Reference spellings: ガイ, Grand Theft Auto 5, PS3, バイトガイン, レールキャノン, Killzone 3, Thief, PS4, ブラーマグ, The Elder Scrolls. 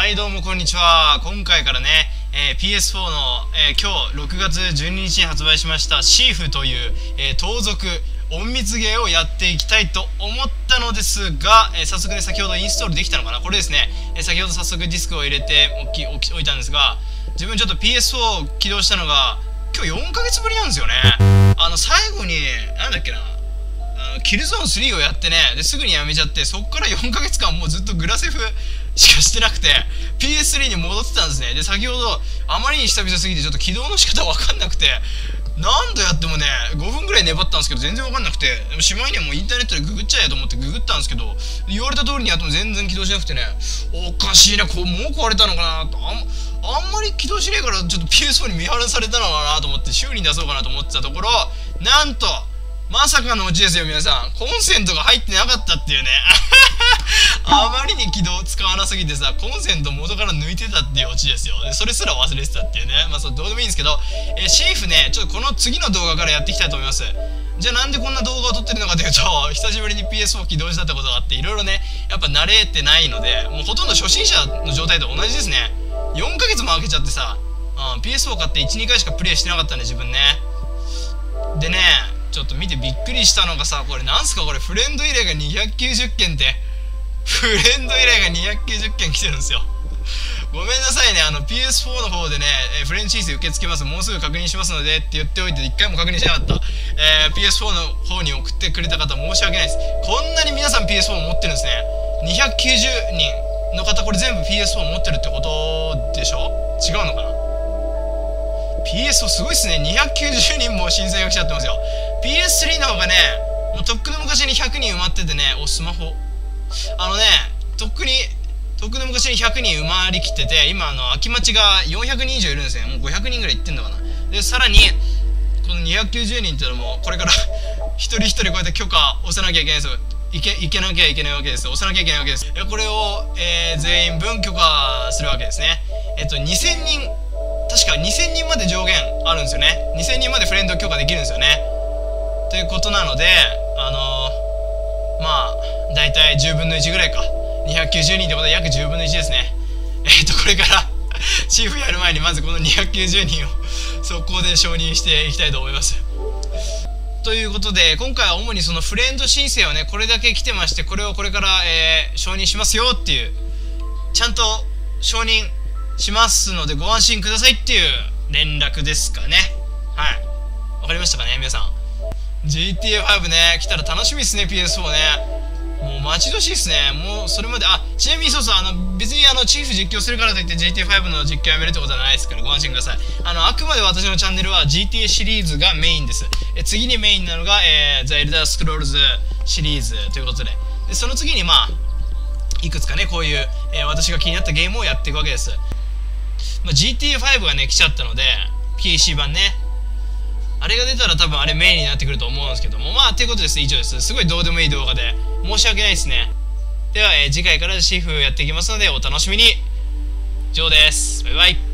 はいどうもこんにちは。今回からね、PS4 の、今日6月12日に発売しましたシーフという、盗賊隠密芸をやっていきたいと思ったのですが、早速ね先ほどインストールできたのかなこれですね、先ほど早速ディスクを入れておいたんですが、自分ちょっと PS4 を起動したのが今日4ヶ月ぶりなんですよね。最後になんだっけなキルゾーン3をやってね、ですぐにやめちゃって、そっから4ヶ月間もうずっとグラセフしかしてなくて PS3 に戻ってたんですね。で先ほどあまりに久々すぎてちょっと起動の仕方わかんなくて、何度やってもね5分ぐらい粘ったんですけど全然わかんなくて、でもしまいにはもうインターネットでググっちゃえと思ってググったんですけど、言われた通りにやっても全然起動しなくてね、おかしいな、こうもう壊れたのかなと、あんまり起動しねえからちょっと PS4 に見張らされたのかなと思って修理に出そうかなと思ってたところ、なんとまさかのオチですよ皆さん、コンセントが入ってなかったっていうねあまりに起動使わなすぎてさ、コンセント元から抜いてたっていうオチですよ。でそれすら忘れてたっていうね、まあそれどうでもいいんですけど、シーフねちょっとこの次の動画からやっていきたいと思います。じゃあなんでこんな動画を撮ってるのかというと、久しぶりに PS4 起動したってことがあって、いろいろねやっぱ慣れてないので、もうほとんど初心者の状態と同じですね。4ヶ月も空けちゃってさ、PS4 買って1、2回しかプレイしてなかったんで自分ね。でねちょっと見てびっくりしたのがさ、これなんすかこれ、フレンド依頼が290件ってフレンド依頼が290件来てるんですよごめんなさいね、PS4 の方でねフレンチ申請受け付けます、もうすぐ確認しますのでって言っておいて一回も確認しなかった、PS4 の方に送ってくれた方申し訳ないです。こんなに皆さん PS4 を持ってるんですね。290人の方これ全部 PS4 を持ってるってことでしょ、違うのかな。PS4 すごいっすね、290人も申請が来ちゃってますよ。 PS3 の方がねもうとっくの昔に100人埋まっててね、おスマホとっくの昔に100人埋まりきってて、今空き待ちが400人以上いるんですね。もう500人ぐらいいってんのかな。でさらにこの290人っていうのもこれから一人一人こうやって許可押さなきゃいけないですよ。いけなきゃいけないわけですよ。押さなきゃいけないわけです。これを、全員分許可するわけですね。2000人確か2000人まで上限あるんですよね。2000人までフレンド許可できるんですよね。ということなのでまあだいたい10分の1ぐらいか、290人ってことは約10分の1ですね。これからシーフやる前にまずこの290人を速攻で承認していきたいと思います。ということで今回は主にそのフレンド申請をねこれだけ来てまして、これをこれから、承認しますよっていう、ちゃんと承認しますのでご安心くださいっていう連絡ですかね。はい、わかりましたかね皆さん。 GTA5 ね来たら楽しみですね PS4 ね、もう待ち遠しいですね。もうそれまでちなみにそうそう別にチーフ実況するからといって GTA5 の実況やめるってことはないですからご安心ください。あくまで私のチャンネルは GTA シリーズがメインです。次にメインなのが、The Elder Scrolls シリーズということで、その次にいくつかねこういう、私が気になったゲームをやっていくわけです。GTA5 がね来ちゃったので PC 版ね、あれが出たら多分あれメインになってくると思うんですけども、っていうことです。以上です。すごいどうでもいい動画で申し訳ないですね。では、次回からシーフやっていきますのでお楽しみに。以上です。バイバイ。